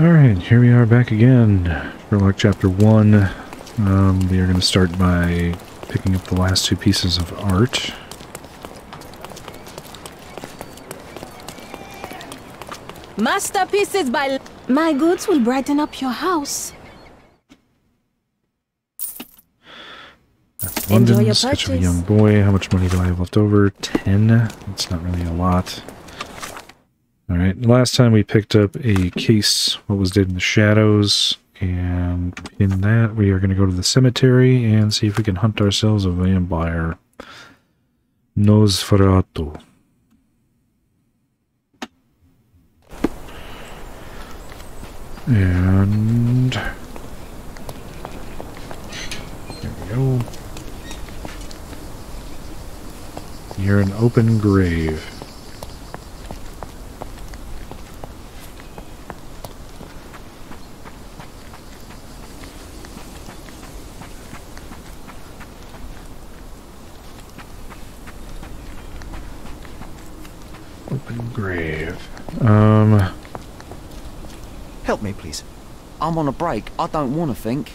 Alright, here we are back again. Sherlock Chapter 1. We are going to start by picking up the last two pieces of art. Masterpieces by... My goods will brighten up your house. That's London, sketch of a young boy. How much money do I have left over? 10. That's not really a lot. Alright, last time we picked up a case, What Was Dead in the Shadows, and in that we are going to go to the cemetery and see if we can hunt ourselves a vampire. Nosferatu. And... there we go. Near an open grave. Help me, please. I'm on a break. I don't want to think.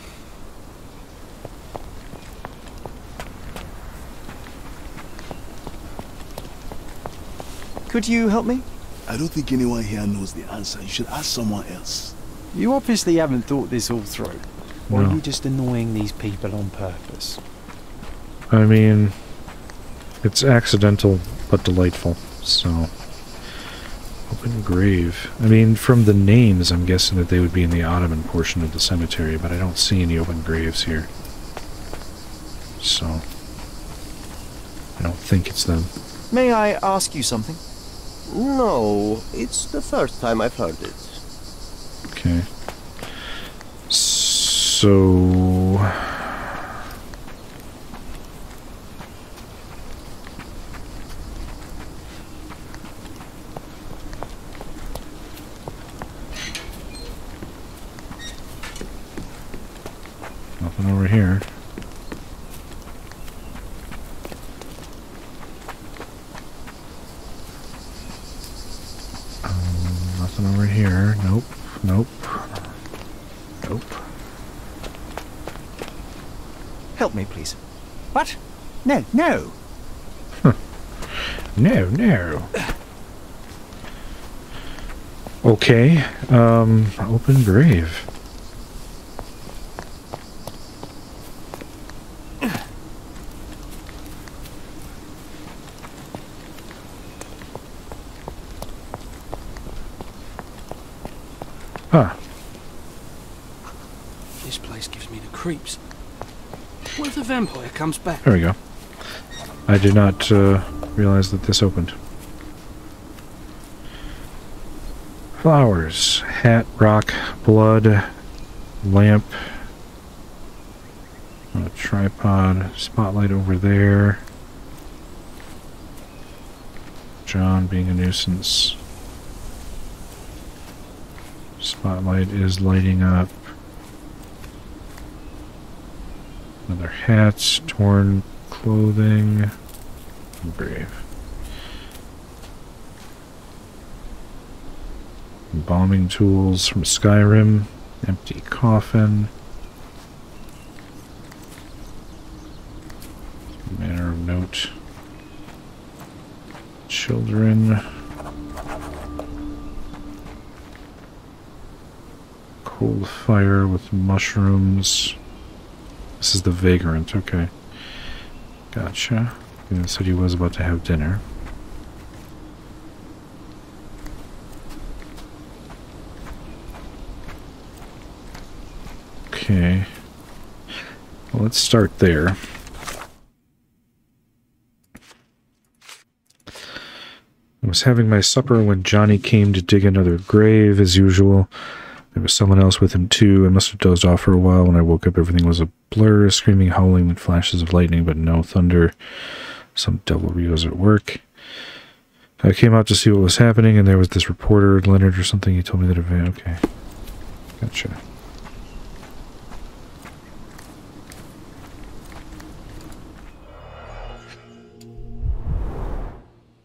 Could you help me? I don't think anyone here knows the answer. You should ask someone else. You obviously haven't thought this all through. Or no. Are you just annoying these people on purpose? I mean, it's accidental but delightful, so... Open grave. I mean, from the names, I'm guessing that they would be in the Ottoman portion of the cemetery, but I don't see any open graves here. So, I don't think it's them. May I ask you something? No, it's the first time I've heard it. Okay. So... over here. Nothing over here. Nope. Nope. Nope. Help me, please. What? No, no. No, no. Okay. Open grave. Huh. This place gives me the creeps. What if the vampire comes back? There we go. I did not realize that this opened. Flowers. Hat, rock, blood, lamp. A tripod. Spotlight over there. John being a nuisance. Spotlight is lighting up. Another hat, torn clothing, grave. Embalming tools from Skyrim, empty coffin. Manner of note. Children. Cold fire with mushrooms. This is the vagrant, okay. Gotcha. He said he was about to have dinner. Okay. Well, let's start there. I was having my supper when Johnny came to dig another grave, as usual. There was someone else with him, too. I must have dozed off for a while. When I woke up, everything was a blur, screaming, howling, and flashes of lightning, but no thunder. Some devilry was at work. I came out to see what was happening, and there was this reporter, Leonard or something. He told me that okay. Gotcha.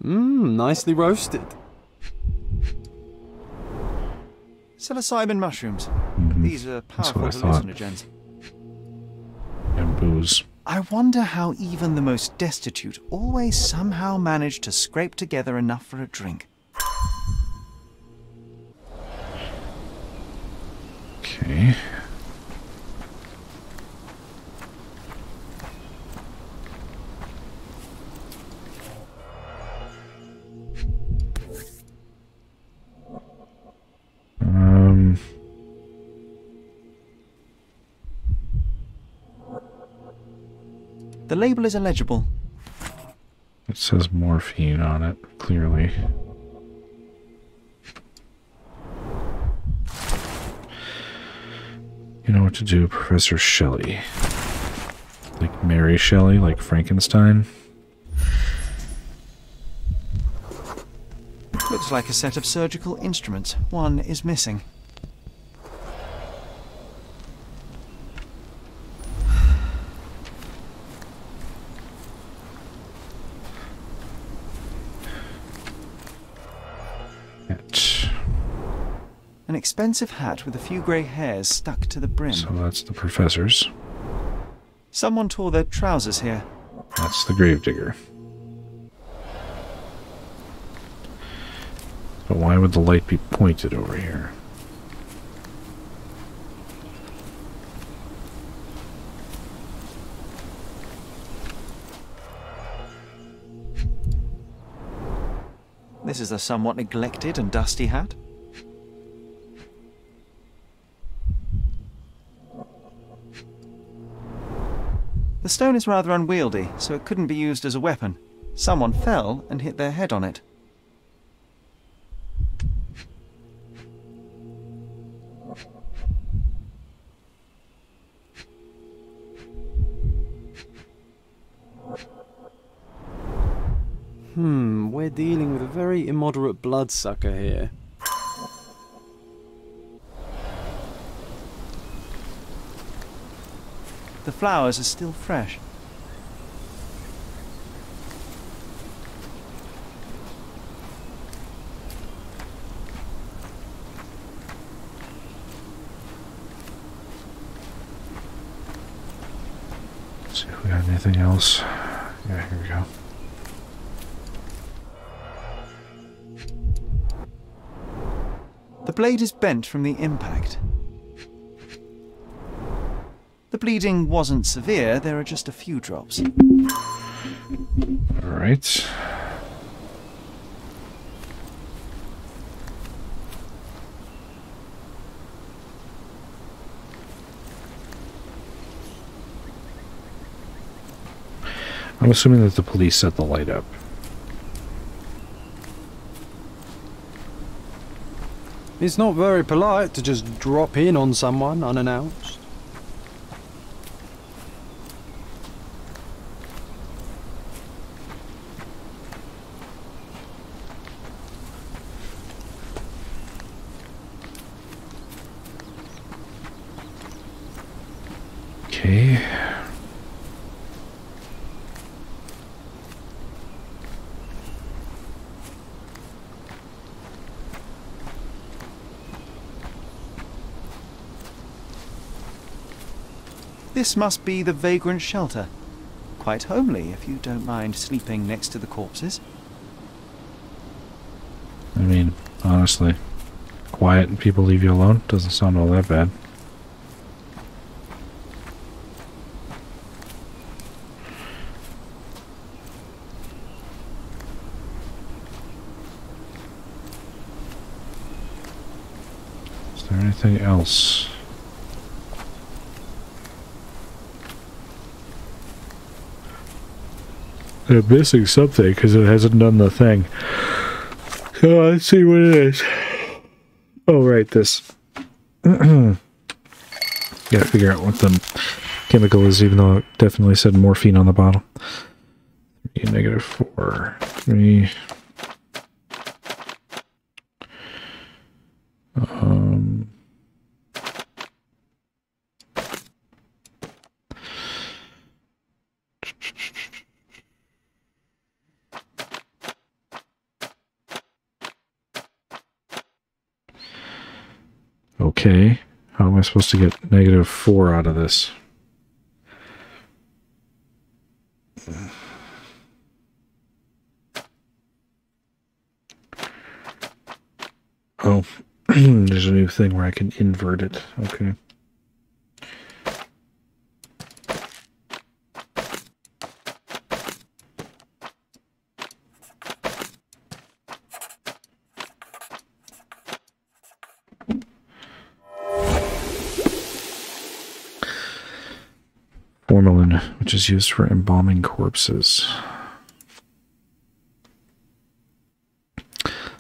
Mmm, nicely roasted. Psilocybin mushrooms. These are powerful hallucinogens. And booze. I wonder how even the most destitute always somehow manage to scrape together enough for a drink. Okay. The label is illegible. It says morphine on it, clearly. You know what to do, Professor Shelley. Like Mary Shelley, like Frankenstein. Looks like a set of surgical instruments. One is missing. An expensive hat with a few grey hairs stuck to the brim. So that's the professor's. Someone tore their trousers here. That's the gravedigger. But why would the light be pointed over here? This is a somewhat neglected and dusty hat. The stone is rather unwieldy, so it couldn't be used as a weapon. Someone fell and hit their head on it. We're dealing with a very immoderate bloodsucker here. The flowers are still fresh. Let's see if we got anything else. Yeah, here we go. The blade is bent from the impact. The bleeding wasn't severe, there are just a few drops. Alright. I'm assuming that the police set the light up. It's not very polite to just drop in on someone unannounced. This must be the vagrant shelter. Quite homely, if you don't mind sleeping next to the corpses. I mean, honestly, quiet and people leave you alone doesn't sound all that bad. Is there anything else? They're missing something because it hasn't done the thing. So let's see what it is. Oh, right, this. Gotta figure out what the chemical is, even though it definitely said morphine on the bottle. -4. 3. Okay, how am I supposed to get -4 out of this? Oh, there's a new thing where I can invert it. Okay. Formalin, which is used for embalming corpses.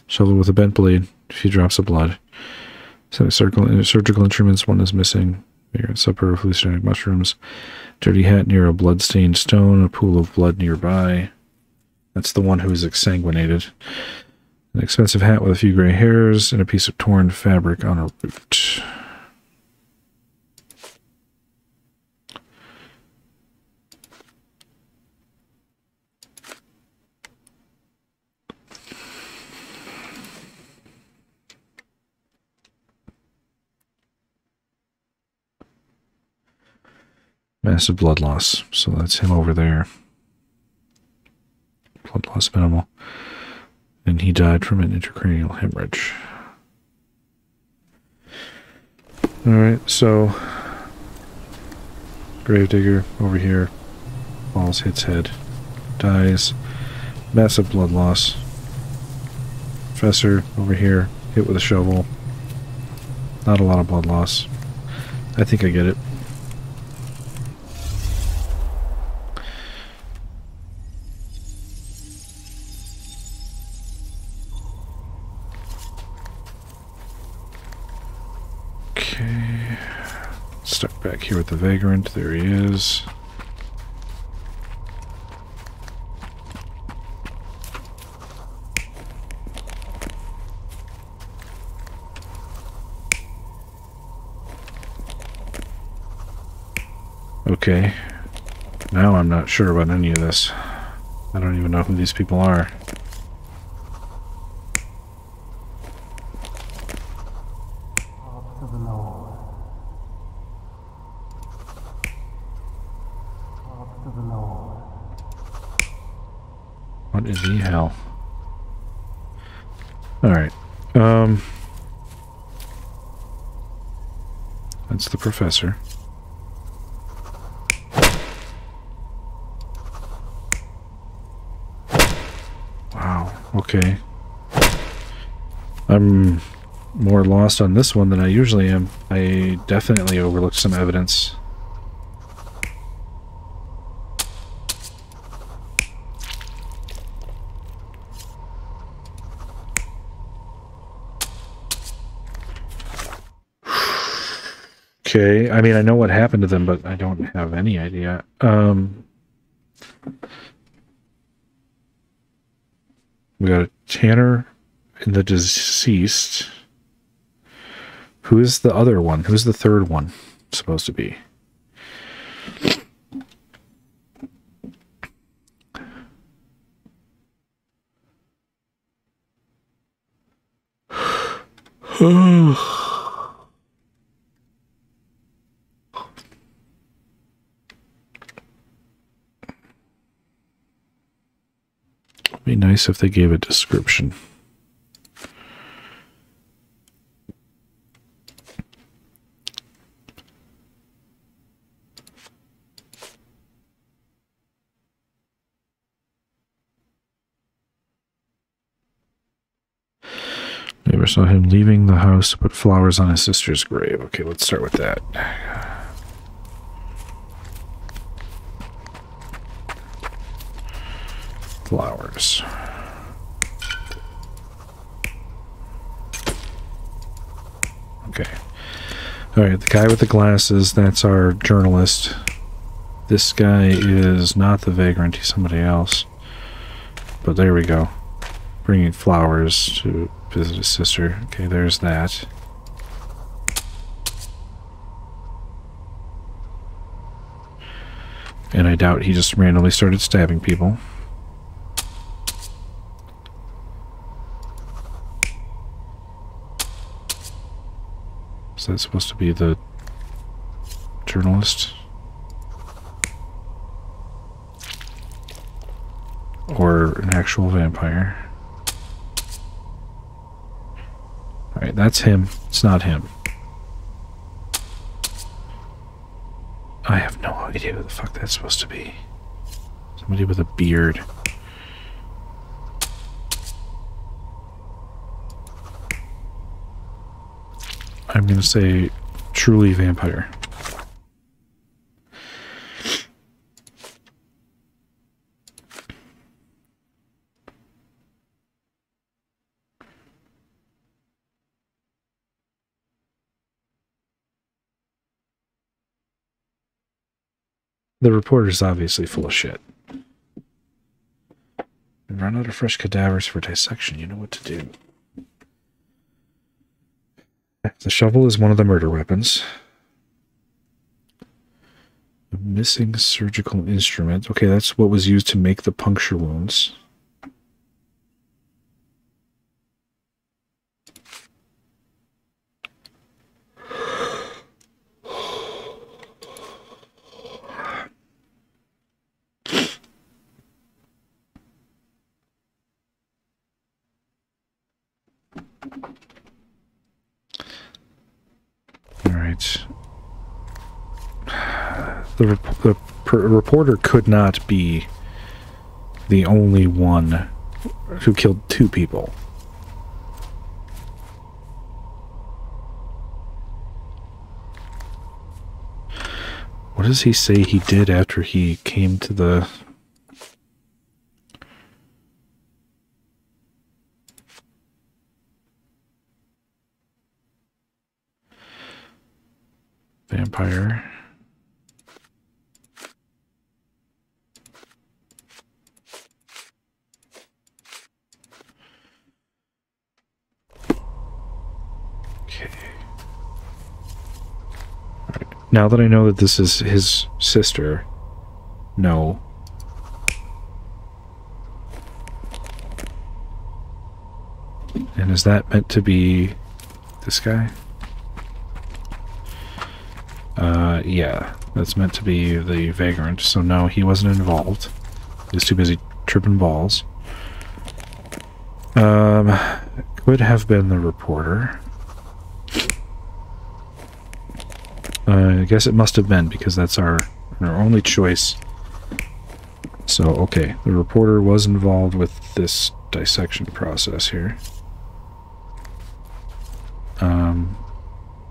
Shovel with a bent blade. A few drops of blood. Surgical instruments, one is missing. Supper of hallucinogenic mushrooms. Dirty hat near a blood-stained stone. A pool of blood nearby. That's the one who is exsanguinated. An expensive hat with a few gray hairs and a piece of torn fabric on a root. Massive blood loss. So that's him over there. Blood loss minimal. And he died from an intracranial hemorrhage. Alright, so Gravedigger over here. Falls, hits head. Dies. Massive blood loss. Professor over here. Hit with a shovel. Not a lot of blood loss. I think I get it. Stuck back here with the vagrant. There he is. Okay. Now I'm not sure about any of this. I don't even know who these people are. Hell. Alright. That's the professor. Wow. Okay. I'm more lost on this one than I usually am. I definitely overlooked some evidence. Okay, I mean, I know what happened to them, but I don't have any idea. We got a Tanner and the deceased. Who is the other one? Who's the third one supposed to be? Be nice if they gave a description. Neighbor saw him leaving the house to put flowers on his sister's grave. Okay, let's start with that. Flowers. Okay. Alright, the guy with the glasses, that's our journalist. This guy is not the vagrant, he's somebody else. But there we go. Bringing flowers to visit his sister. Okay, there's that. And I doubt he just randomly started stabbing people. Is that supposed to be the journalist? Or an actual vampire? Alright, that's him. It's not him. I have no idea what the fuck that's supposed to be. Somebody with a beard. I'm gonna say truly vampire. The reporter's obviously full of shit. We run out of fresh cadavers for dissection. You know what to do. The shovel is one of the murder weapons. The missing surgical instrument. Okay, that's what was used to make the puncture wounds. The reporter could not be the only one who killed two people. What does he say he did after he came to the... vampire... Now that I know that this is his sister, no. And is that meant to be this guy? Yeah, that's meant to be the vagrant, so no, he wasn't involved. He was too busy tripping balls. Could have been the reporter. I guess it must have been, because that's our only choice. So, okay, the reporter was involved with this dissection process here.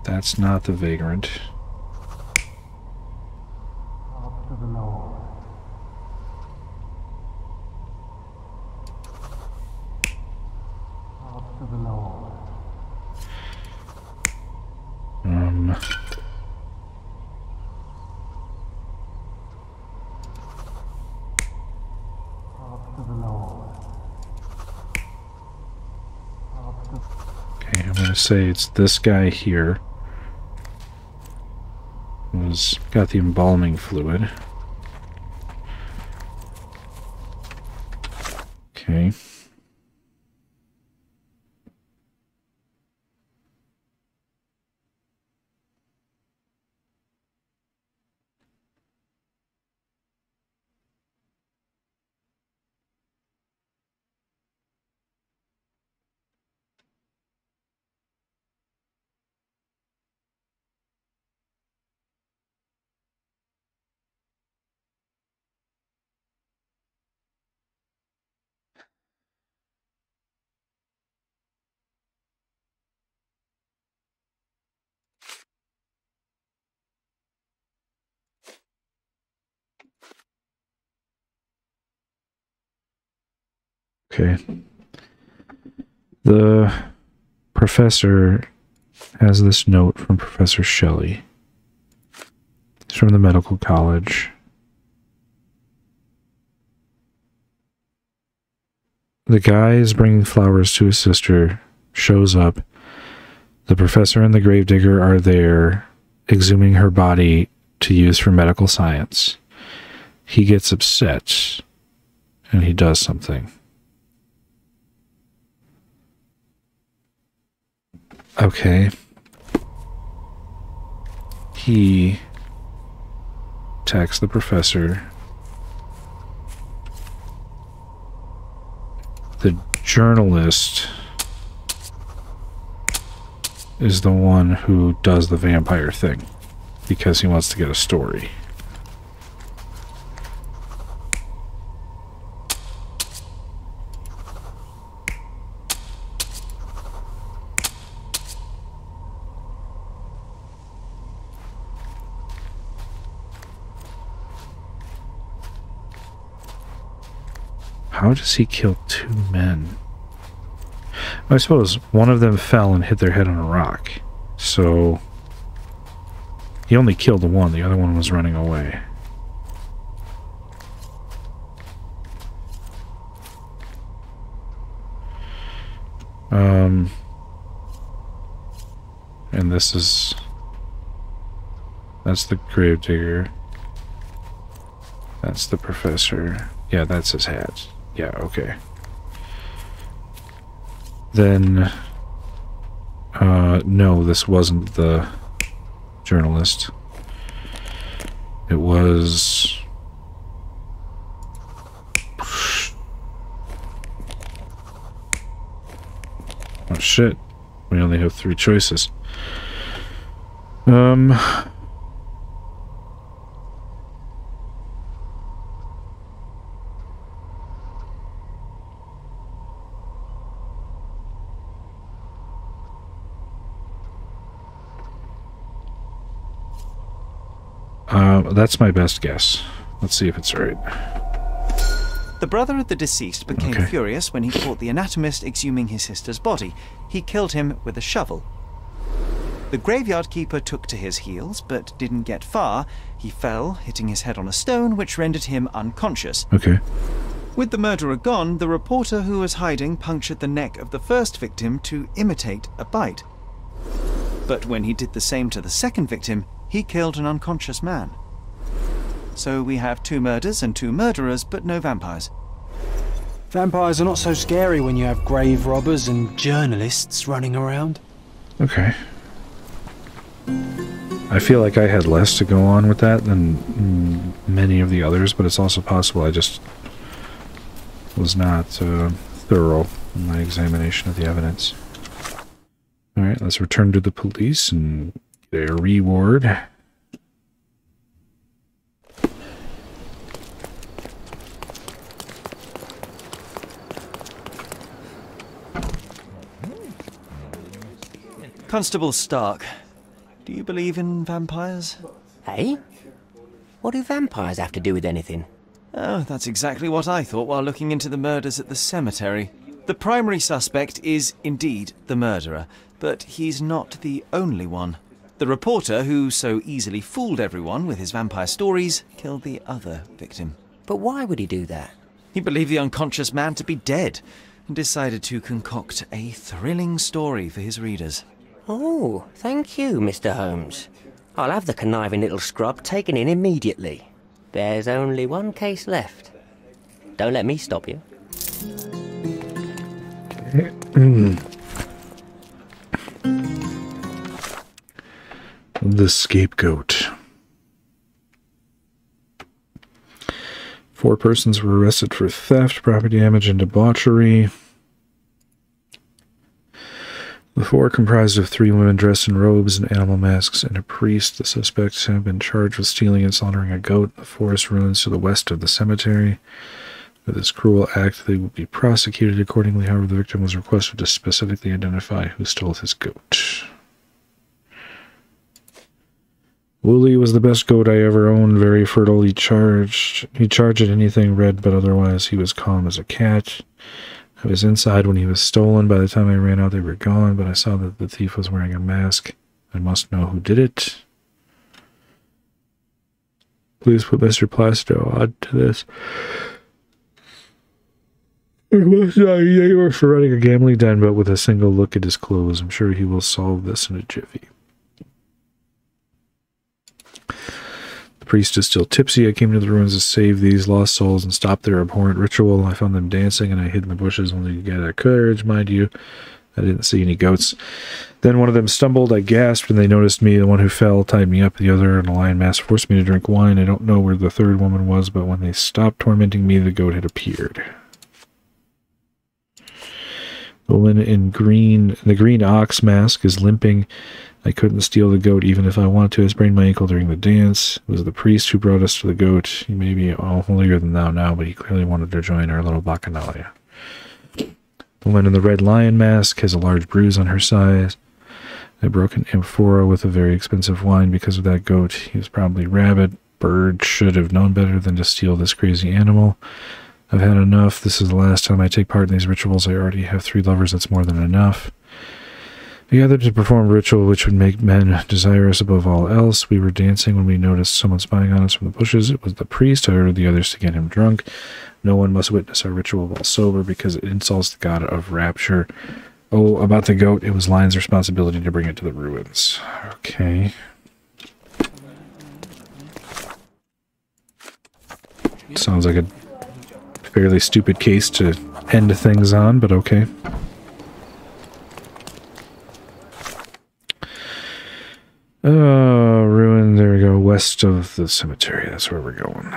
That's not the vagrant. After the Lord. After the Lord. Okay, I'm gonna say it's this guy here. He's got the embalming fluid. Okay. Okay. The professor has this note from Professor Shelley. It's from the medical college. The guy is bringing flowers to his sister, shows up. The professor and the gravedigger are there, exhuming her body to use for medical science. He gets upset, and he does something. Okay. he attacks the professor. The journalist is the one who does the vampire thing because he wants to get a story. How does he kill two men? I suppose one of them fell and hit their head on a rock. So he only killed the one. The other one was running away. And this is... That's the gravedigger. That's the professor. Yeah, that's his hat. Yeah, okay. Then, no, this wasn't the journalist. It was... Oh, shit. We only have three choices. That's my best guess. Let's see if it's right. The brother of the deceased became furious when he caught the anatomist exhuming his sister's body. He killed him with a shovel. The graveyard keeper took to his heels, but didn't get far. He fell, hitting his head on a stone, which rendered him unconscious. Okay. With the murderer gone, the reporter who was hiding punctured the neck of the first victim to imitate a bite. But when he did the same to the second victim, he killed an unconscious man. So we have two murders and two murderers, but no vampires. Vampires are not so scary when you have grave robbers and journalists running around. Okay. I feel like I had less to go on with that than many of the others, but it's also possible I just was not thorough in my examination of the evidence. All right, let's return to the police and... Their reward. Constable Stark, do you believe in vampires? Hey? What do vampires have to do with anything? Oh, that's exactly what I thought while looking into the murders at the cemetery. The primary suspect is indeed the murderer, but he's not the only one. The reporter, who so easily fooled everyone with his vampire stories, killed the other victim. But why would he do that? He believed the unconscious man to be dead and decided to concoct a thrilling story for his readers. Oh, thank you, Mr. Holmes. I'll have the conniving little scrub taken in immediately. There's only one case left. Don't let me stop you. The scapegoat. 4 persons were arrested for theft, property damage, and debauchery. The 4 comprised of 3 women dressed in robes and animal masks and a priest. The suspects have been charged with stealing and slaughtering a goat in the forest ruins to the west of the cemetery. For this cruel act, they will be prosecuted accordingly. However, the victim was requested to specifically identify who stole his goat. Wooly was the best goat I ever owned, very fertile. He charged at anything red, but otherwise he was calm as a cat. I was inside when he was stolen. By the time I ran out, they were gone, but I saw that the thief was wearing a mask. I must know who did it. Please put Mr. Placido on to this. They were for running a gambling den, but with a single look at his clothes. I'm sure he will solve this in a jiffy. The priest is still tipsy. I came to the ruins to save these lost souls and stop their abhorrent ritual. I found them dancing and I hid in the bushes only to get courage, mind you. I didn't see any goats. Then one of them stumbled. I gasped, and they noticed me. The one who fell tied me up. The other, in a lion mask, forced me to drink wine. I don't know where the third woman was, but when they stopped tormenting me, the goat had appeared. The woman in the green ox mask is limping. I couldn't steal the goat even if I wanted to. I sprained my ankle during the dance. It was the priest who brought us to the goat. He may be all holier than thou now, but he clearly wanted to join our little bacchanalia. The woman in the red lion mask has a large bruise on her side. I broke an amphora with a very expensive wine because of that goat. He was probably rabid. Bird should have known better than to steal this crazy animal. I've had enough. This is the last time I take part in these rituals. I already have 3 lovers. That's more than enough. We gathered to perform a ritual which would make men desire us above all else. We were dancing when we noticed someone spying on us from the bushes. It was the priest. I ordered the others to get him drunk. No one must witness our ritual while sober, because it insults the god of rapture. Oh, about the goat, it was Lion's responsibility to bring it to the ruins. Okay. Sounds like a fairly stupid case to end things on, but okay. Oh, ruin, there we go, west of the cemetery, that's where we're going.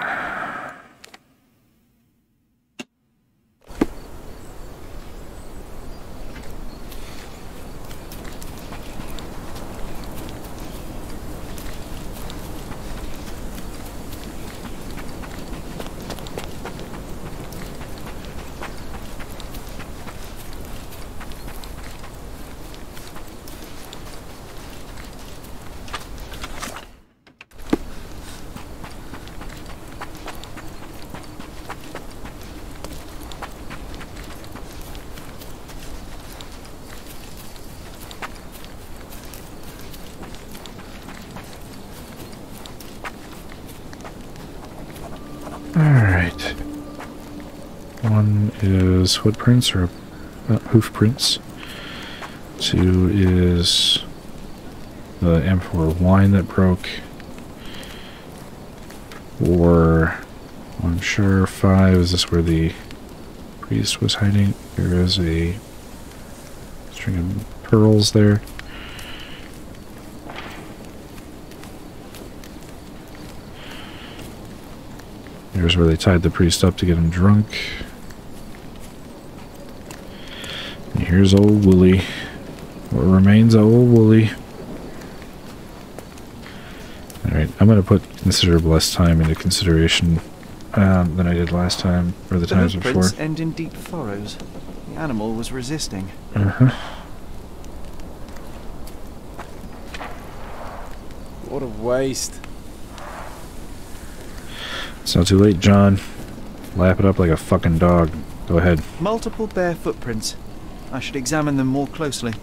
Footprints or hoof prints. 2 is the amphora wine that broke. 4, I'm sure. 5 is this where the priest was hiding. There is a string of pearls there. 's where they tied the priest up to get him drunk. Here's old Wooly. What remains of old Wooly. Alright, I'm going to put considerable less time into consideration than I did last time, or the times before. The footprints end in deep furrows. The animal was resisting. What a waste. It's not too late, John. Lap it up like a fucking dog. Go ahead. Multiple bare footprints. I should examine them more closely.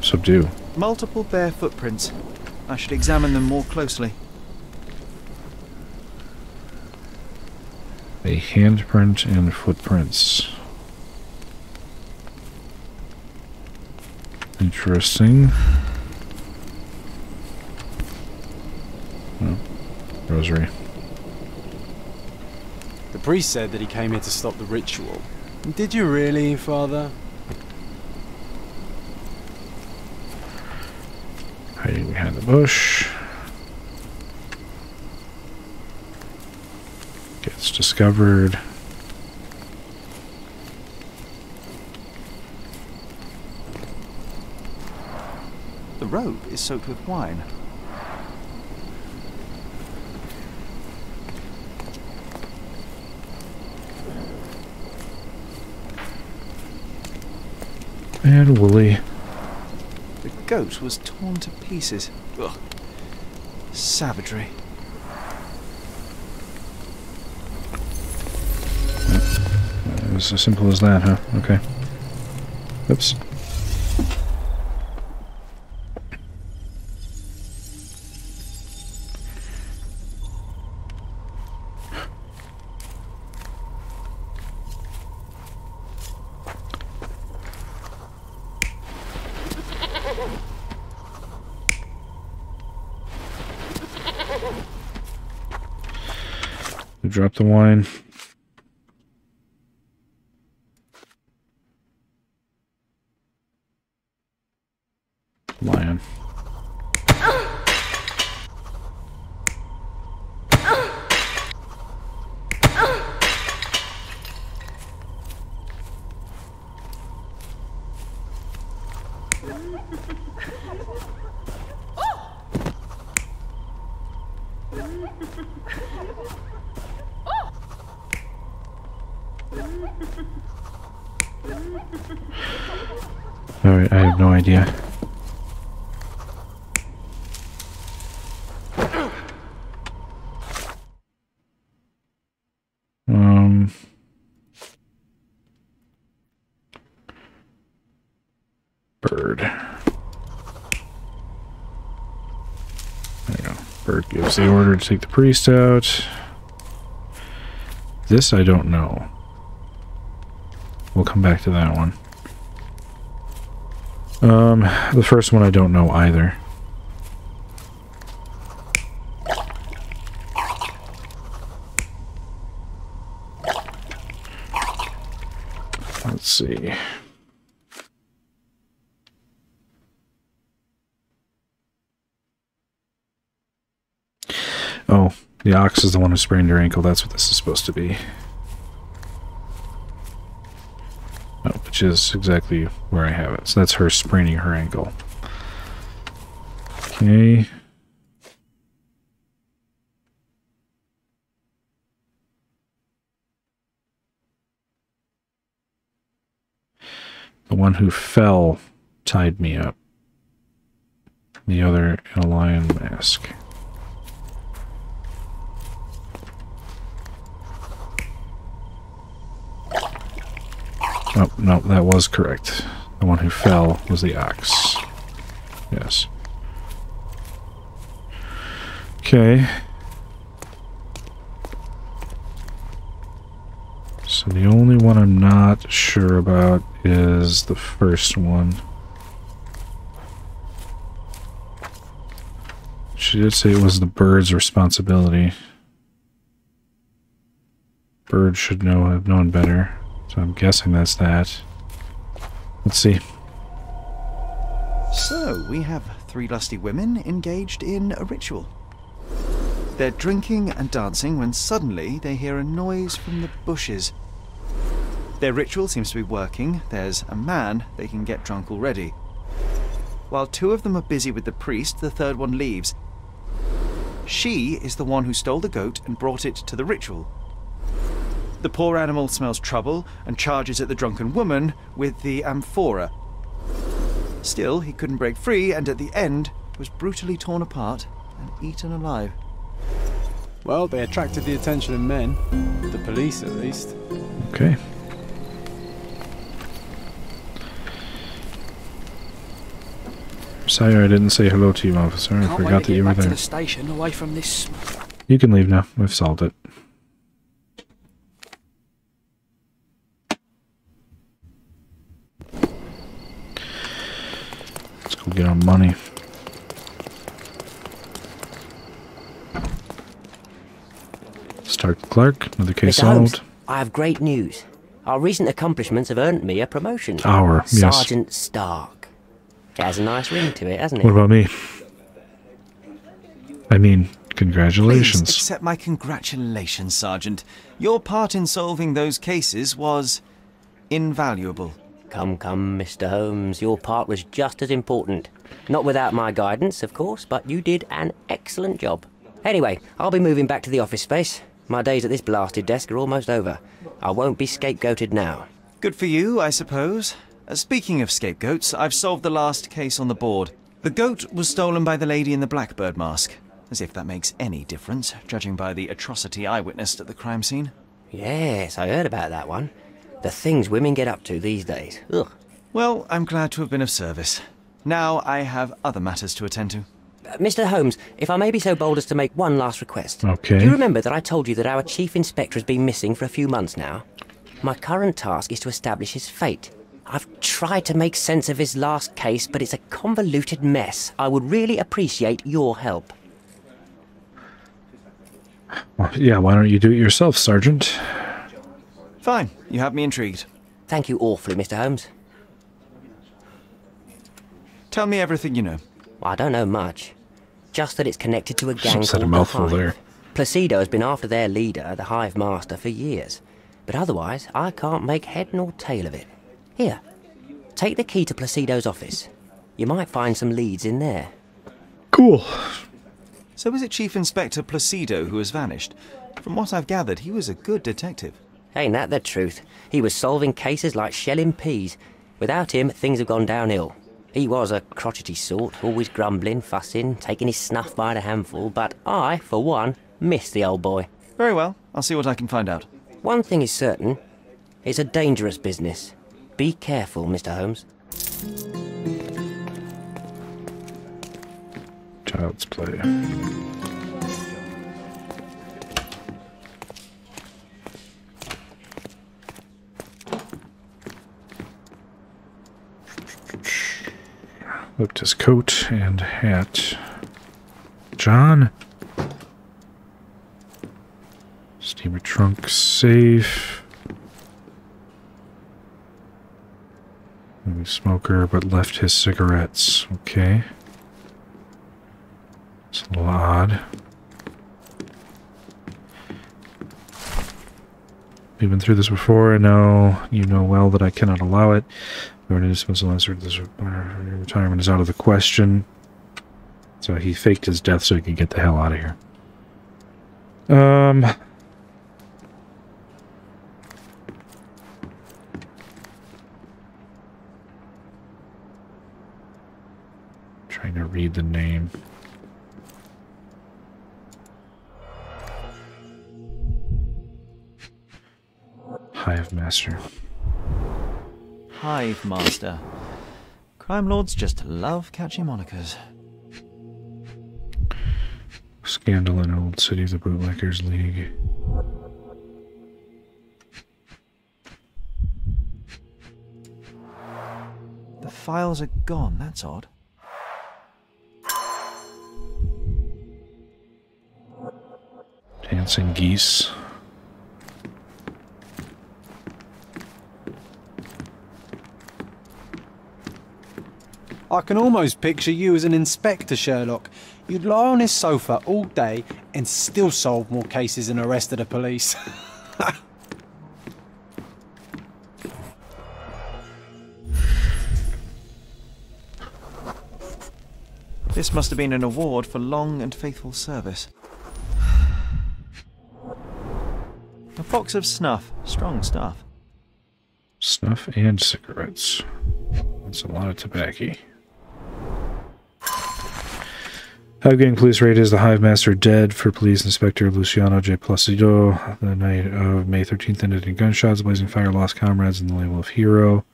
Subdue. Multiple bare footprints. I should examine them more closely. A handprint and footprints. Interesting. Oh, rosary. The priest said that he came here to stop the ritual. Did you really, Father? Hiding behind the bush. Gets discovered. The robe is soaked with wine. And Wooly. The goat was torn to pieces. Ugh. Savagery. It was as simple as that, huh? Okay. Oops. Drop the wine. lion. Alright, I have no idea. Bird. There we go. Bird gives the order to take the priest out. This I don't know. We'll come back to that one. The first one I don't know either. Let's see. Oh, the ox is the one who sprained her ankle. That's what this is supposed to be. Which is exactly where I have it. So that's her spraining her ankle. Okay. The one who fell tied me up. The other in a lion mask. Oh, no, that was correct. The one who fell was the ox. Yes. Okay. So the only one I'm not sure about is the first one. She did say it was the bird's responsibility. Bird should have known better. So I'm guessing that's that. Let's see. So, we have three lusty women engaged in a ritual. They're drinking and dancing when suddenly they hear a noise from the bushes. Their ritual seems to be working. There's a man they can get drunk already. While two of them are busy with the priest, the third one leaves. She is the one who stole the goat and brought it to the ritual. The poor animal smells trouble and charges at the drunken woman with the amphora. Still, he couldn't break free and at the end was brutally torn apart and eaten alive. Well, they attracted the attention of men. The police, at least. Okay. Sorry, I didn't say hello to you, officer. I forgot that you were there. To the station, away from this. You can leave now. We've solved it. Get our money. Stark Clark, another case solved. I have great news. Our recent accomplishments have earned me a promotion. Yes. Sergeant Stark. It has a nice ring to it, hasn't it? What about me? I mean, congratulations. Please accept my congratulations, Sergeant. Your part in solving those cases was invaluable. Come, come, Mr. Holmes, your part was just as important. Not without my guidance, of course, but you did an excellent job. Anyway, I'll be moving back to the office space. My days at this blasted desk are almost over. I won't be scapegoated now. Good for you, I suppose. Speaking of scapegoats, I've solved the last case on the board. The goat was stolen by the lady in the blackbird mask. As if that makes any difference, judging by the atrocity I witnessed at the crime scene. Yes, I heard about that one. The things women get up to these days. Ugh. Well, I'm glad to have been of service. Now I have other matters to attend to. Mr. Holmes, if I may be so bold as to make one last request. Okay. Do you remember that I told you that our chief inspector has been missing for a few months now? My current task is to establish his fate. I've tried to make sense of his last case, but it's a convoluted mess. I would really appreciate your help. Well, yeah, why don't you do it yourself, Sergeant? Fine. You have me intrigued. Thank you awfully, Mr. Holmes. Tell me everything you know. Well, I don't know much. Just that it's connected to a gang called the Hive. There. Placido has been after their leader, the Hive Master, for years. But otherwise, I can't make head nor tail of it. Here, take the key to Placido's office. You might find some leads in there. Cool. So is it Chief Inspector Placido who has vanished? From what I've gathered, he was a good detective. Ain't that the truth? He was solving cases like shelling peas. Without him, things have gone downhill. He was a crotchety sort, always grumbling, fussing, taking his snuff by the handful, but I, for one, miss the old boy. Very well. I'll see what I can find out. One thing is certain. It's a dangerous business. Be careful, Mr. Holmes. Child's play. Lift his coat and hat. John. Steamer trunk safe. Maybe smoker, but left his cigarettes. Okay. It's a little odd. We've been through this before. I know you know well that I cannot allow it. Retirement is out of the question. So he faked his death so he could get the hell out of here. Trying to read the name. Hive Master. Hive Master. Crime lords just love catching monikers. Scandal in Old City, the Bootleggers League. The files are gone, that's odd. Dancing geese. I can almost picture you as an inspector, Sherlock. You'd lie on his sofa all day and still solve more cases than the rest of the police. This must have been an award for long and faithful service. A box of snuff. Strong stuff. Snuff and cigarettes. That's a lot of tobacco. Hive Gang police raid is the Hive Master dead for police inspector Luciano J. Placido. The night of May 13th ended in gunshots, blazing fire, lost comrades, and the label of hero.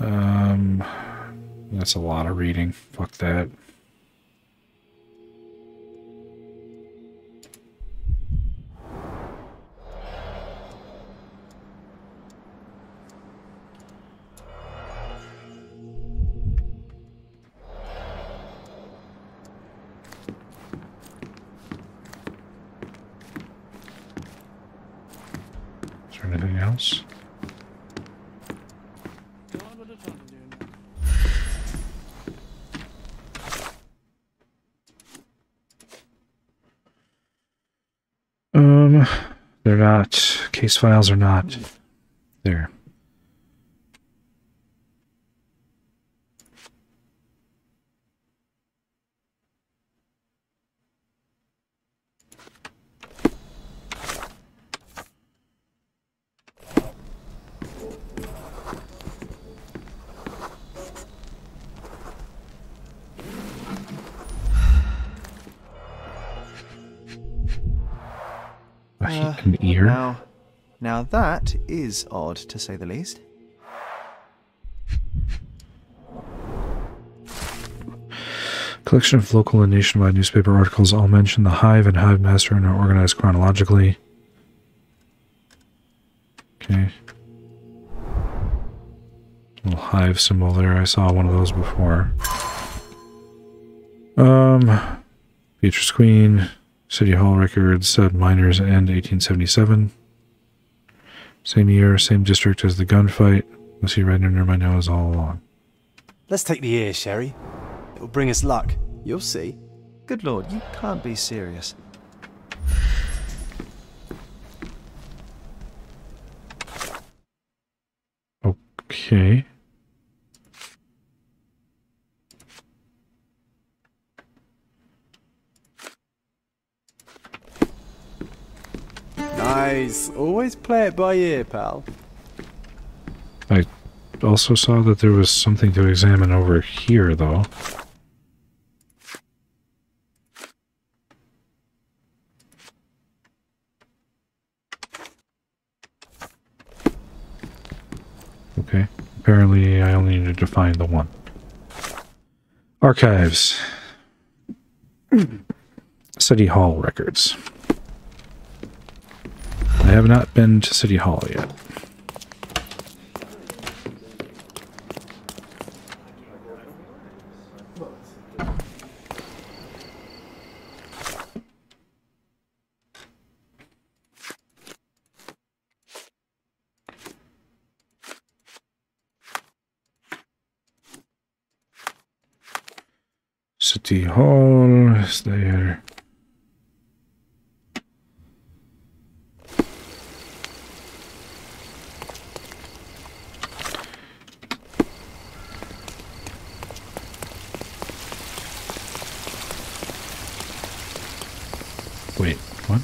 That's a lot of reading. Fuck that. Anything else? They're not. Case files are not there. Now that is odd, to say the least. Collection of local and nationwide newspaper articles all mention the Hive and Hive Master and are organized chronologically. Okay. Little hive symbol there. I saw one of those before. Beatrice Queen. City Hall records said Miners End, 1877. Same year, same district as the gunfight. Lucy Redner near my nose all along. Let's take the ear, Sherry. It'll bring us luck. You'll see. Good Lord, you can't be serious. Okay. Nice. Always play it by ear, pal. I also saw that there was something to examine over here, though. Okay. Apparently, I only needed to find the one. Archives. City Hall records. I have not been to City Hall yet. City Hall is there. Wait, what?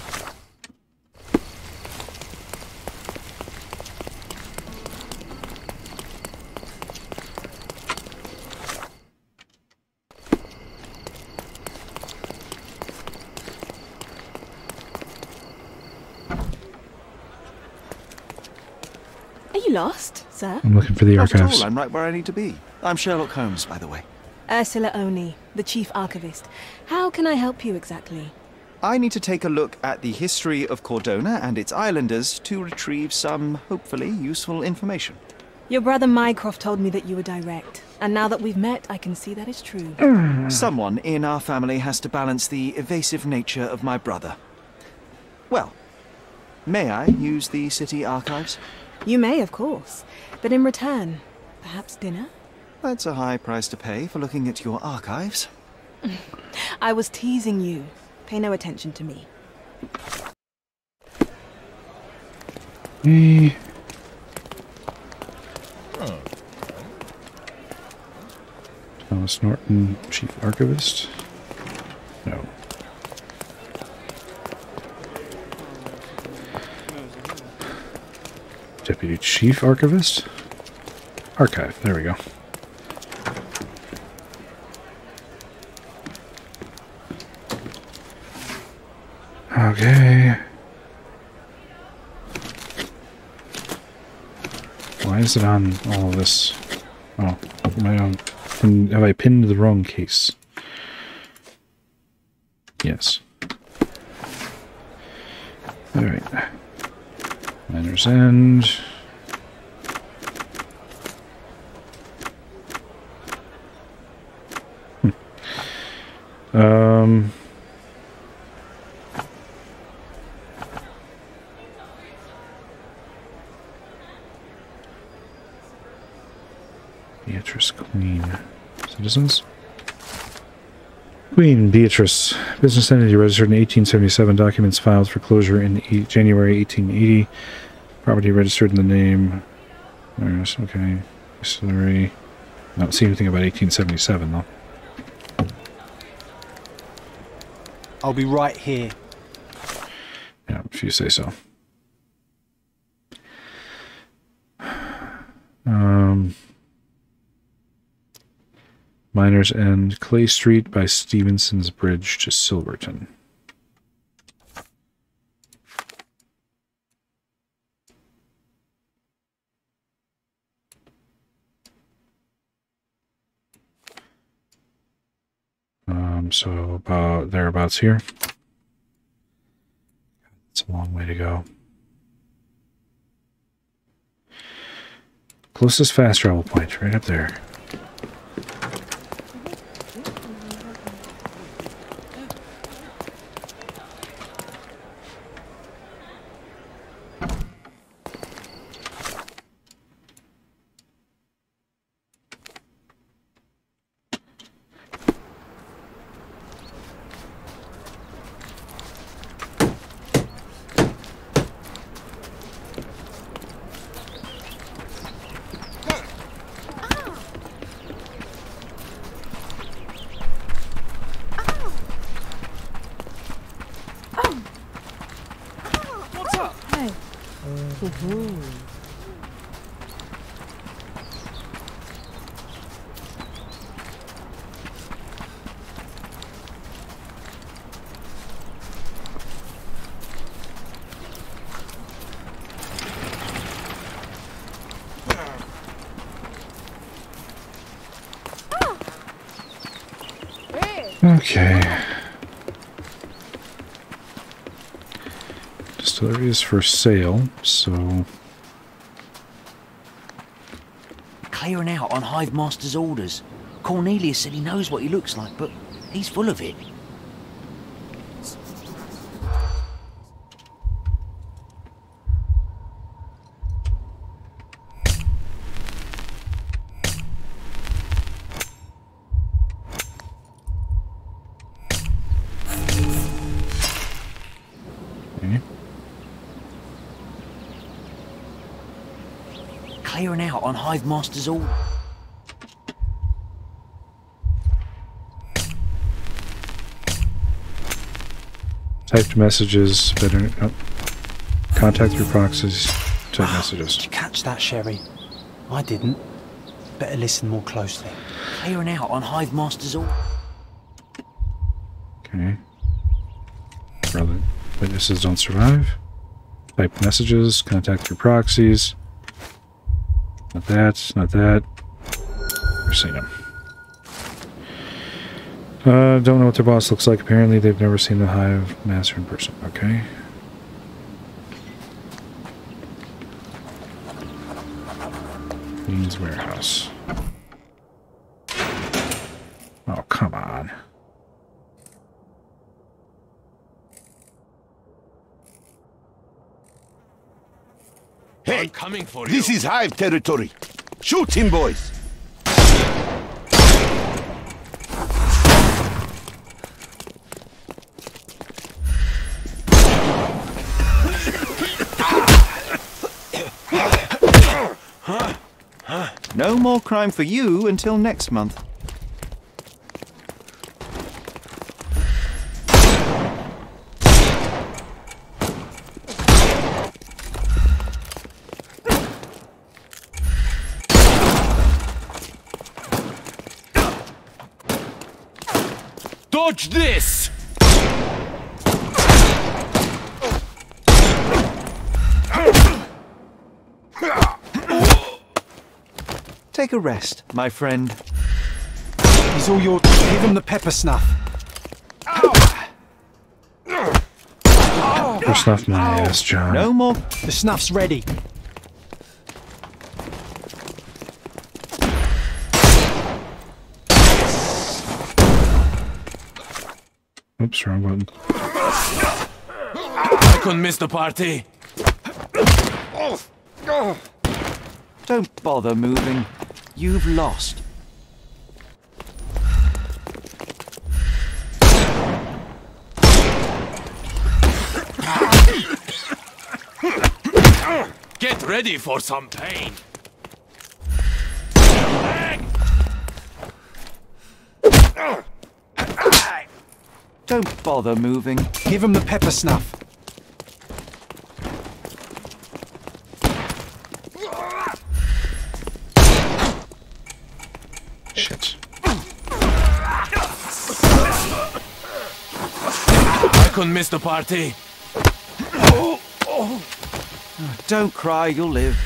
Are you lost, sir? I'm looking for the archives. Not at all. I'm right where I need to be. I'm Sherlock Holmes, by the way. Ursula Oni, the chief archivist. How can I help you exactly? I need to take a look at the history of Cordona and its islanders to retrieve some, hopefully, useful information. Your brother Mycroft told me that you were direct, and now that we've met, I can see that it's true. Someone in our family has to balance the evasive nature of my brother. Well, may I use the city archives? You may, of course, but in return, perhaps dinner? That's a high price to pay for looking at your archives. I was teasing you. Pay no attention to me. Thomas Norton, Chief Archivist? No. Deputy Chief Archivist? Archive, there we go. Okay. Why is it on all of this? Oh, have I pinned the wrong case? Yes. All right. Miners End. Beatrice Queen. Citizens? Queen Beatrice. Business entity registered in 1877. Documents filed for closure in January 1880. Property registered in the name. There's, okay. Sorry. I don't see anything about 1877, though. I'll be right here. Yeah, if you say so. Miners End, Clay Street by Stevenson's Bridge to Silverton. So about thereabouts here. It's a long way to go. Closest fast travel point, right up there. Okay. Distillery is for sale, so... Clearing out on Hive Master's orders. Cornelius said he knows what he looks like, but he's full of it. Hive Master's all. Typed messages, better contact your proxies. Type messages. Did you catch that, Sherry? I didn't. Better listen more closely. Clearing out on Hive Master's all. Okay. Brother, witnesses don't survive. Type messages. Contact your proxies. Not that, not that. Never seen him. Don't know what their boss looks like. Apparently they've never seen the Hive Master in person. Okay. Queen's Warehouse. Oh, come on. Hey, coming for this you. Is Hive territory. Shoot him, boys. No more crime for you until next month. Watch this! Take a rest, my friend. He's all your... Give him the pepper snuff. Pepper snuff my ass, John. No more. The snuff's ready. Oops, wrong button. I couldn't miss the party. Don't bother moving. You've lost. Get ready for some pain. Don't bother moving. Give him the pepper snuff. Shit. I couldn't miss the party. Don't cry, you'll live.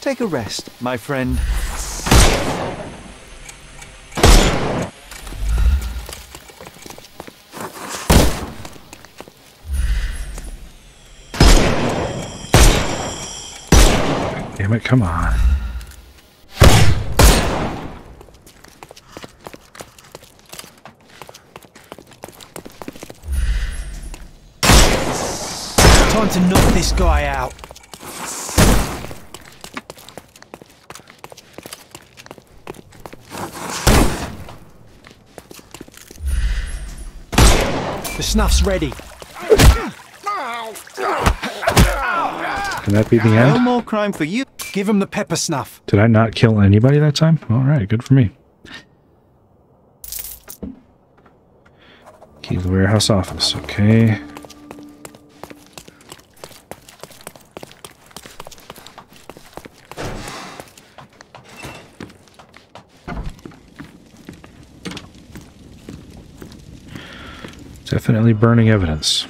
Take a rest, my friend. Damn it, come on. Time to knock this guy out. The snuff's ready. Can that be the end? No more crime for you. Give him the pepper snuff. Did I not kill anybody that time? All right, good for me. Key to the warehouse office. Okay. Definitely burning evidence.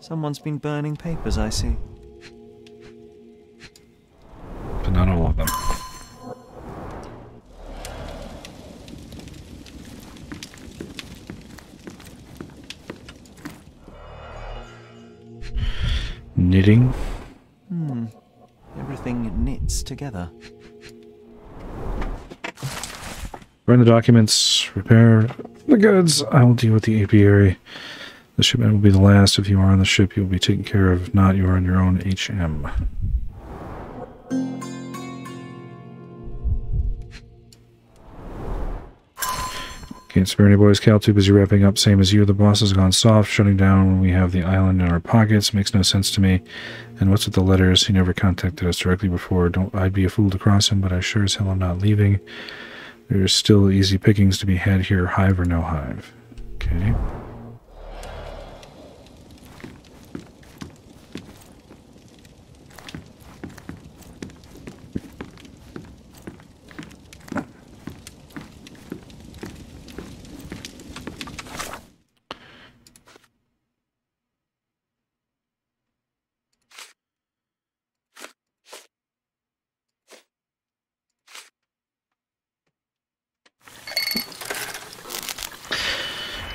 Someone's been burning papers, I see. But not all of them. Knitting. Hmm. Everything knits together. Burn the documents, repair the goods. I will deal with the apiary. The shipment will be the last. If you are on the ship, you'll be taken care of. If not, you are on your own HM. Can't spare any boys. Cal, too busy wrapping up. Same as you. The boss has gone soft. Shutting down when we have the island in our pockets. Makes no sense to me. And what's with the letters? He never contacted us directly before. I'd be a fool to cross him, but I sure as hell am not leaving. There's still easy pickings to be had here, hive or no hive. Okay.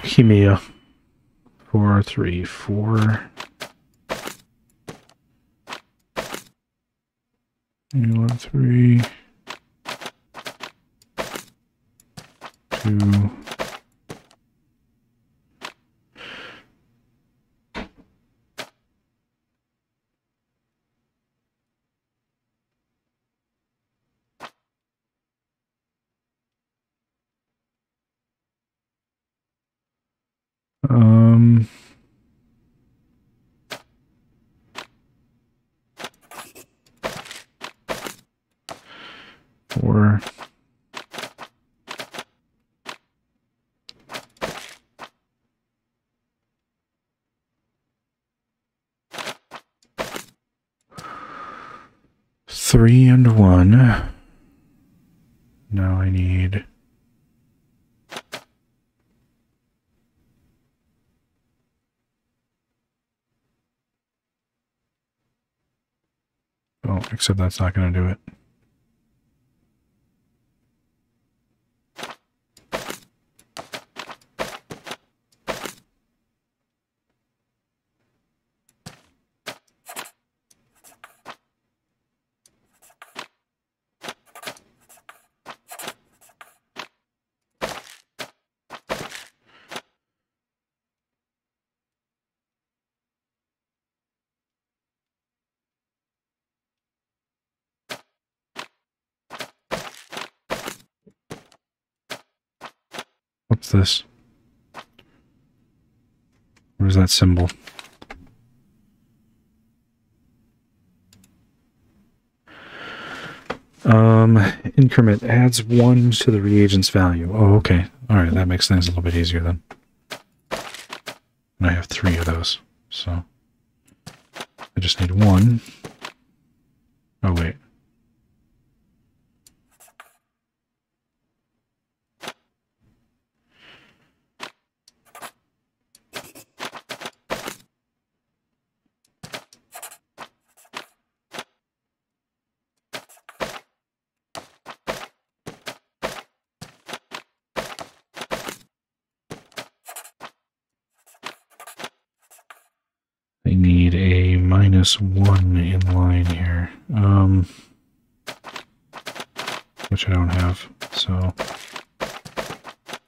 Kimia. 434. And 1, 3, 2. Three and one. Now I need 12, oh, except that's not going to do it. What's this? Where's that symbol? Increment adds 1 to the reagent's value. Oh, okay. All right, that makes things a little bit easier then. And I have 3 of those, so I just need 1. Oh, wait. -1 in line here, which I don't have, so,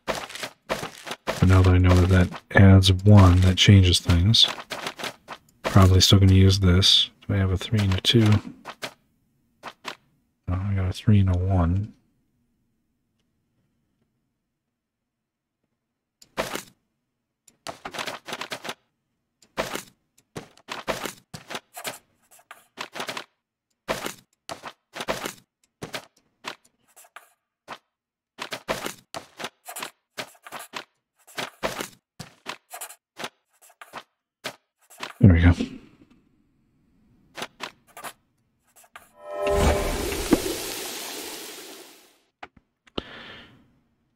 but now that I know that that adds 1, that changes things. Probably still going to use this. Do I have a 3 and a 2? No, I got a 3 and a 1.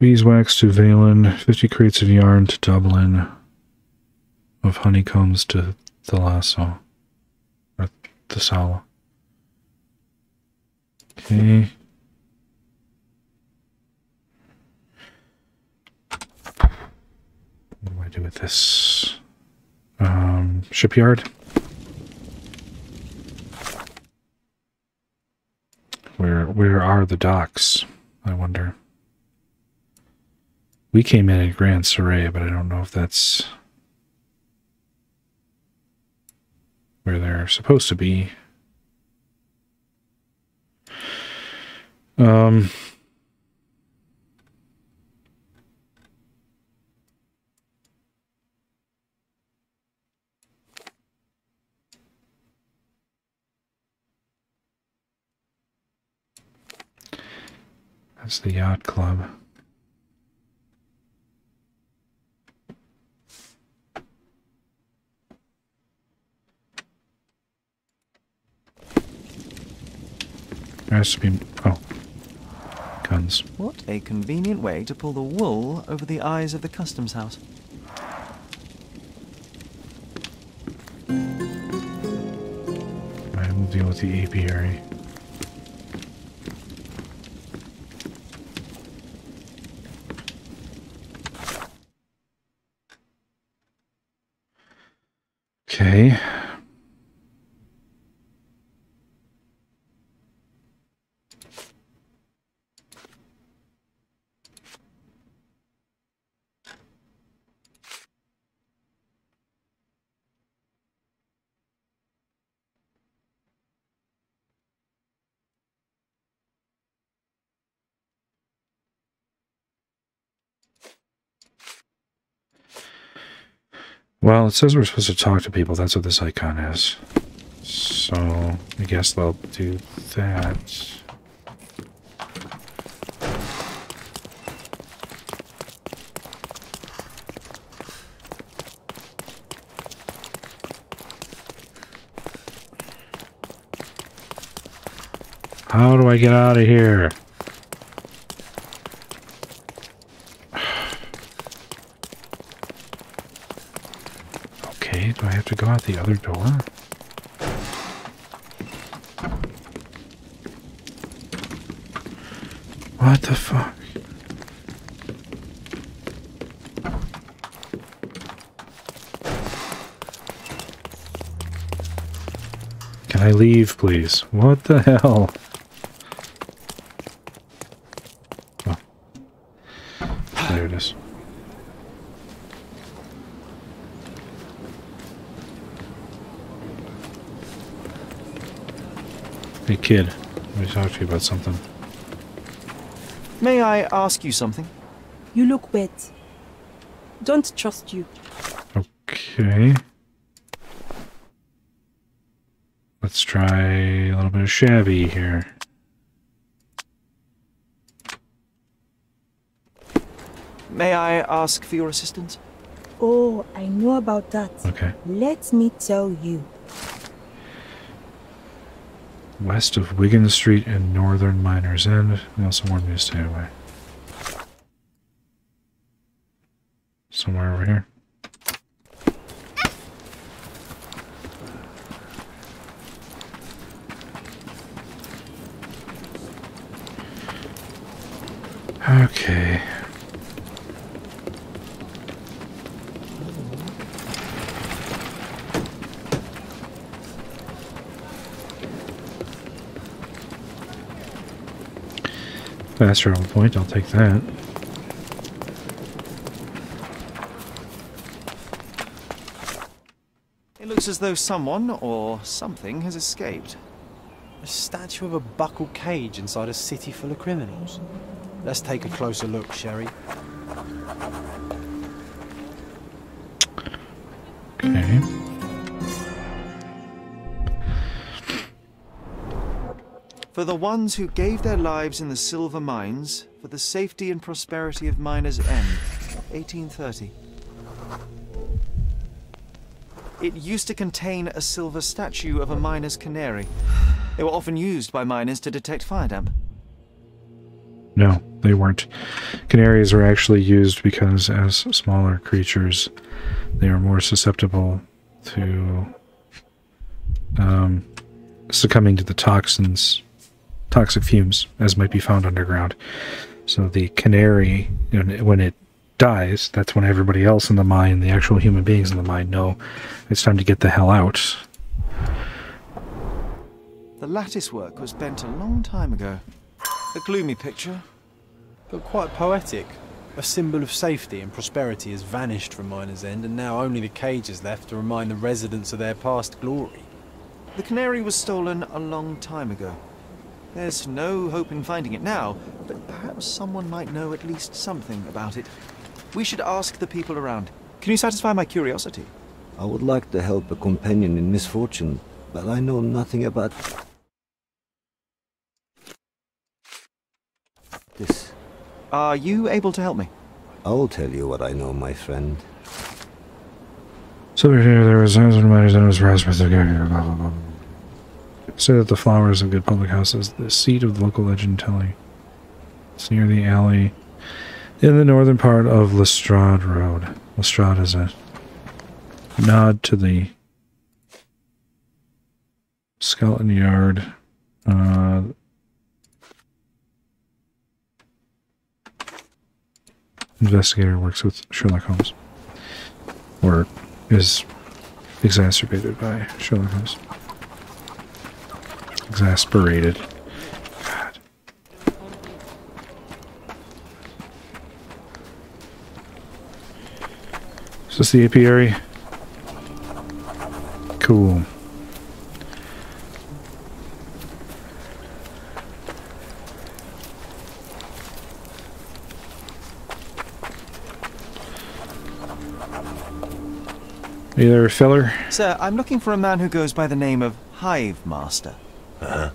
Beeswax to Valen, 50 crates of yarn to Dublin, of honeycombs to Thalassa, or Thassala. Okay. What do I do with this? Shipyard. Where are the docks? I wonder. We came in at Grand Surrey, but I don't know if that's where they're supposed to be. That's the yacht club. There has to be... oh. Guns. What a convenient way to pull the wool over the eyes of the customs house. I will deal with the apiary. Okay. Well, it says we're supposed to talk to people. That's what this icon is. So, I guess they'll do that. How do I get out of here? To go out the other door? What the fuck? Can I leave, please? What the hell? Oh. There it is. Hey kid, let me talk to you about something. May I ask you something? You look wet. Don't trust you. Okay. Let's try a little bit of shabby here. May I ask for your assistance? Oh, I know about that. Okay. Let me tell you. West of Wigan Street and northern Miners End. They also warned me to stay away. Somewhere over here. Okay. Fast travel point, I'll take that. It looks as though someone or something has escaped. A statue of a buckle cage inside a city full of criminals. Let's take a closer look, Sherry. Okay. For the ones who gave their lives in the silver mines for the safety and prosperity of Miners End, 1830. It used to contain a silver statue of a miner's canary. They were often used by miners to detect fire damp. No. they weren't. Canaries were actually used because as smaller creatures, they are more susceptible to succumbing to the toxic fumes, as might be found underground. So the canary, when it dies, that's when everybody else in the mine, the actual human beings in the mine, know it's time to get the hell out. The lattice work was bent a long time ago. A gloomy picture, but quite poetic. A symbol of safety and prosperity has vanished from Miners End, and now only the cage is left to remind the residents of their past glory. The canary was stolen a long time ago. There's no hope in finding it now, but perhaps someone might know at least something about it. We should ask the people around. Can you satisfy my curiosity? I would like to help a companion in misfortune, but I know nothing about... this. Are you able to help me? I'll tell you what I know, my friend. So here there was said that the flowers of good public houses, the seat of the local legend telling. It's near the alley in the northern part of Lestrade Road. Lestrade is a nod to the Scotland Yard. Investigator works with Sherlock Holmes, or is exacerbated by Sherlock Holmes. Exasperated. God. Is this the apiary? Cool. Are you there, feller? Sir, I'm looking for a man who goes by the name of Hive Master. Uh-huh.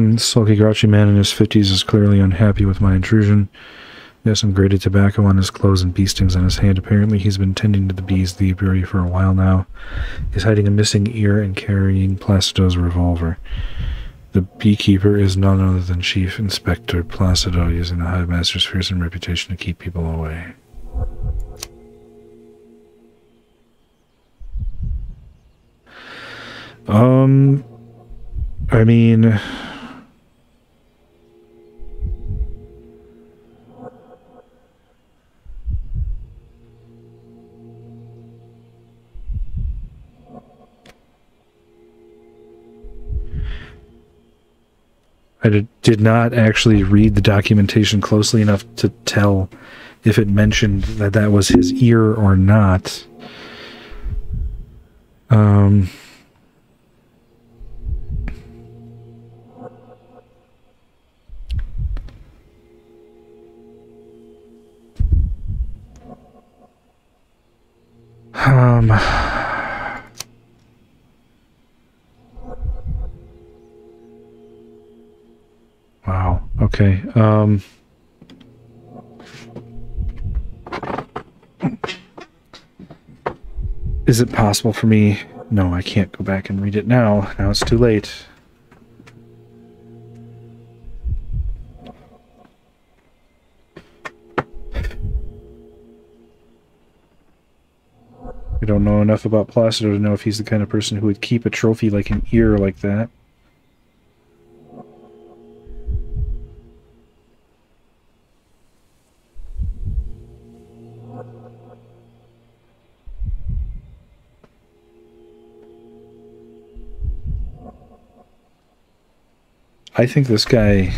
This sulky, grouchy man in his 50s is clearly unhappy with my intrusion. He has some grated tobacco on his clothes and bee stings on his hand. Apparently he's been tending to the bees of the apiary for a while now. He's hiding a missing ear and carrying Placido's revolver. The beekeeper is none other than Chief Inspector Placido, using the Hive Master's fearsome reputation to keep people away. I mean, I did not actually read the documentation closely enough to tell if it mentioned that that was his ear or not. Wow, okay. Is it possible for me? No, I can't go back and read it now. Now it's too late. I don't know enough about Placido to know if he's the kind of person who would keep a trophy like an ear like that. I think this guy...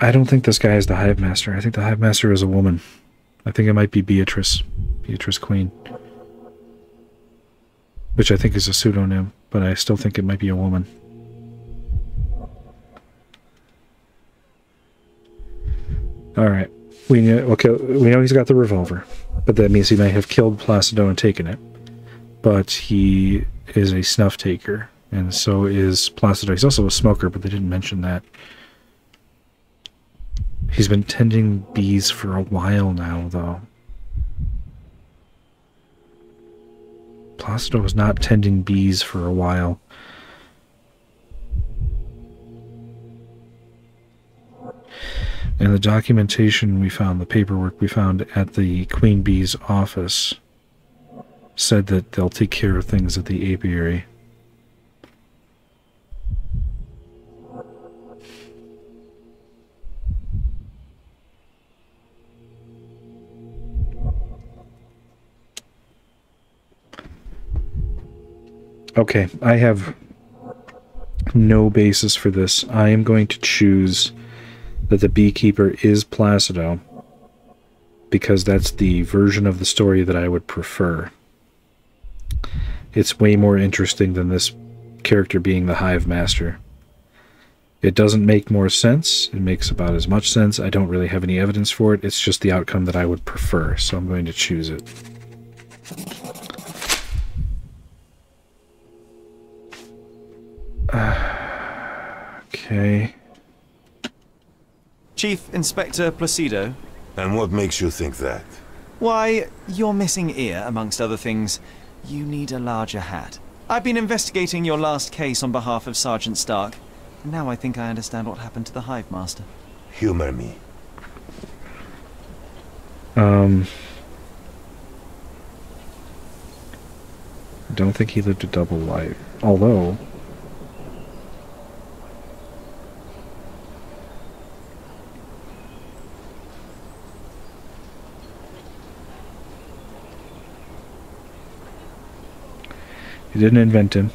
I don't think this guy is the Hive Master. I think the Hive Master is a woman. I think it might be Beatrice. Beatrice Queen. Which I think is a pseudonym, but I still think it might be a woman. Alright. We know he's got the revolver, but that means he may have killed Placido and taken it. But he is a snuff taker, and so is Placido. He's also a smoker, but they didn't mention that. He's been tending bees for a while now, though. Placido was not tending bees for a while. And the documentation we found, the paperwork we found at the Queen Bee's office, said that they'll take care of things at the apiary. Okay, I have no basis for this. I am going to choose that the beekeeper is Placido because that's the version of the story that I would prefer. It's way more interesting than this character being the Hive Master. It doesn't make more sense. It makes about as much sense. I don't really have any evidence for it. It's just the outcome that I would prefer, so I'm going to choose it. Okay. Chief Inspector Placido. And what makes you think that? Why, your missing ear, amongst other things. You need a larger hat. I've been investigating your last case on behalf of Sergeant Stark. Now I think I understand what happened to the Hive Master. Humor me. I don't think he lived a double life. Although... he didn't invent him.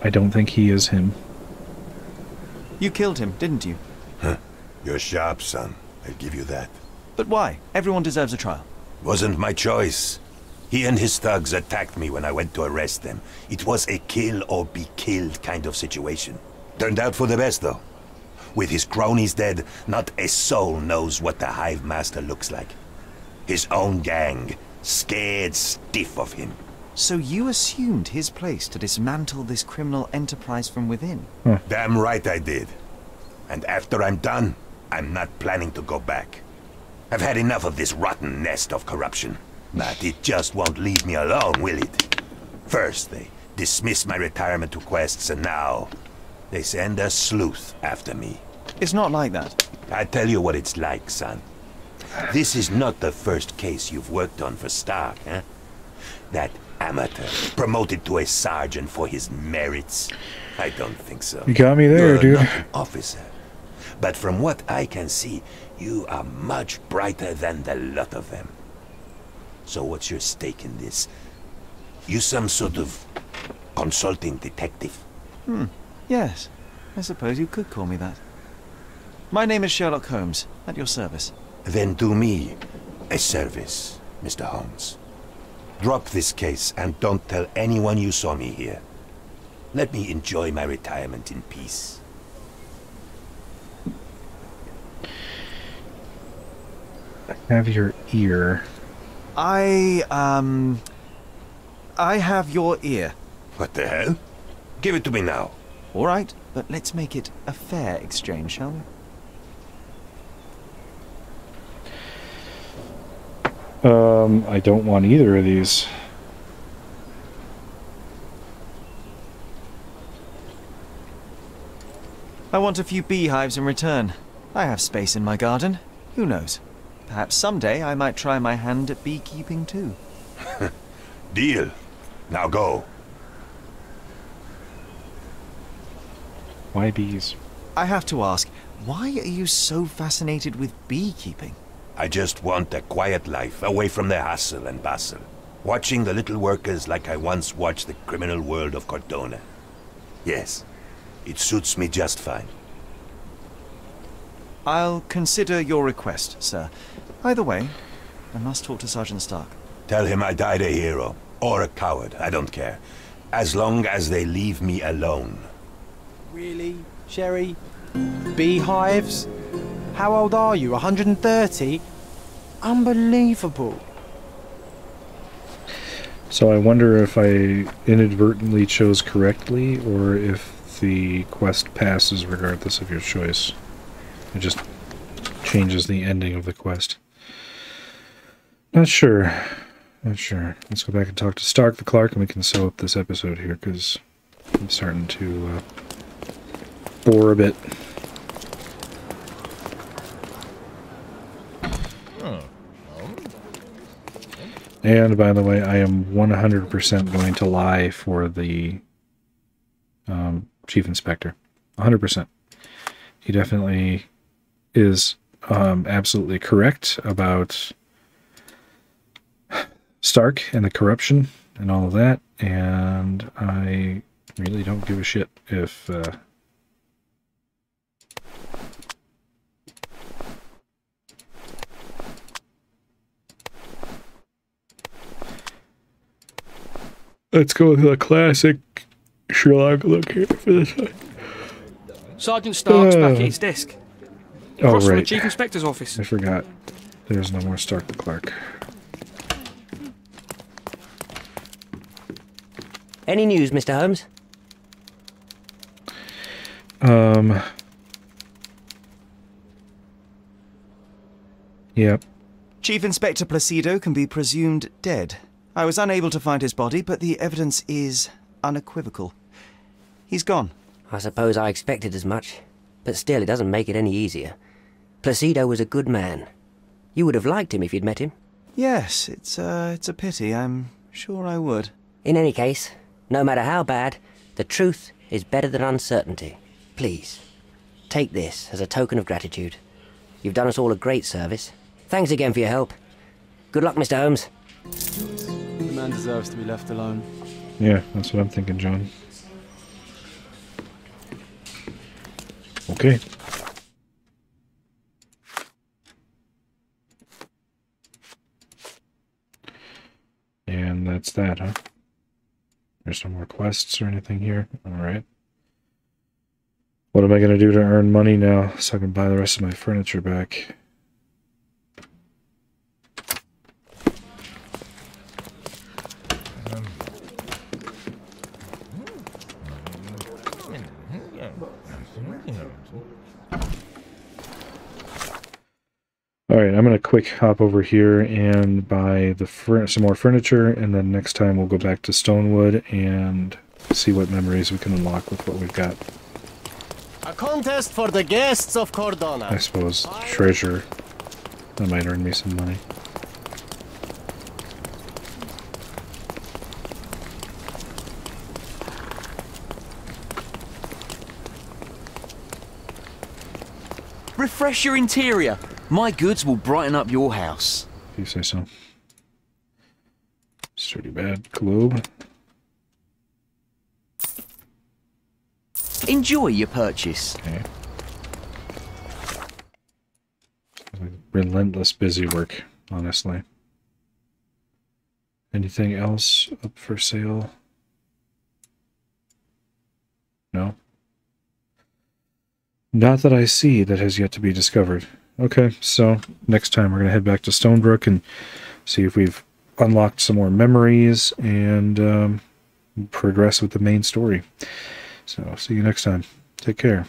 I don't think he is him. You killed him, didn't you? Huh. You're sharp, son. I'll give you that. But why? Everyone deserves a trial. Wasn't my choice. He and his thugs attacked me when I went to arrest them. It was a kill or be killed kind of situation. Turned out for the best, though. With his cronies dead, not a soul knows what the Hive Master looks like. His own gang, scared stiff of him. So you assumed his place to dismantle this criminal enterprise from within? Huh. Damn right I did. And after I'm done, I'm not planning to go back. I've had enough of this rotten nest of corruption. But it just won't leave me alone, will it? First, they dismiss my retirement requests, and now they send a sleuth after me. It's not like that. I tell you what it's like, son. This is not the first case you've worked on for Stark, eh? That amateur promoted to a sergeant for his merits? I don't think so. You got me there, dude. You're not an officer, but from what I can see, you are much brighter than the lot of them. So what's your stake in this? You some sort of consulting detective? Yes, I suppose you could call me that. My name is Sherlock Holmes, at your service. Then do me a service, Mr. Holmes. Drop this case and don't tell anyone you saw me here. Let me enjoy my retirement in peace. I have your ear. I have your ear. What the hell? Give it to me now. All right, but let's make it a fair exchange, shall we? I don't want either of these. I want a few beehives in return. I have space in my garden. Who knows? Perhaps someday I might try my hand at beekeeping too. Deal. Now go. Why bees? I have to ask, why are you so fascinated with beekeeping? I just want a quiet life, away from the hustle and bustle. Watching the little workers like I once watched the criminal world of Cordona. Yes, it suits me just fine. I'll consider your request, sir. Either way, I must talk to Sergeant Stark. Tell him I died a hero, or a coward, I don't care. As long as they leave me alone. Really, Sherry? Beehives? How old are you? 130? Unbelievable. So I wonder if I inadvertently chose correctly, or if the quest passes regardless of your choice. It just changes the ending of the quest. Not sure. Not sure. Let's go back and talk to Stark the Clark, and we can sew up this episode here, because I'm starting to bore a bit. And, by the way, I am 100% going to lie for the Chief Inspector. 100%. He definitely is absolutely correct about Stark and the corruption and all of that, and I really don't give a shit if let's go with the classic Sherlock look here for this one. Sergeant Stark's back at his desk. Across from the Chief Inspector's office. I forgot. There's no more Stark the Clark. Any news, Mr. Holmes? Yep. Chief Inspector Placido can be presumed dead. I was unable to find his body, but the evidence is unequivocal. He's gone. I suppose I expected as much, but still it doesn't make it any easier. Placido was a good man. You would have liked him if you'd met him. Yes, it's a pity. I'm sure I would. In any case, no matter how bad, the truth is better than uncertainty. Please, take this as a token of gratitude. You've done us all a great service. Thanks again for your help. Good luck, Mr. Holmes. The man deserves to be left alone. Yeah, that's what I'm thinking, John. Okay. And that's that, huh? There's no more quests or anything here. Alright. What am I going to do to earn money now so I can buy the rest of my furniture back? Alright, I'm going to quick hop over here and buy the some more furniture, and then next time we'll go back to Stonewood and see what memories we can unlock with what we've got. A contest for the guests of Cordona. I suppose treasure. That might earn me some money. Refresh your interior. My goods will brighten up your house. If you say so. Sturdy bad globe. Enjoy your purchase. Okay. Relentless busy work, honestly. Anything else up for sale? No? Not that I see that has yet to be discovered. Okay, so next time we're going to head back to Stonebrook and see if we've unlocked some more memories and progress with the main story. So, see you next time. Take care.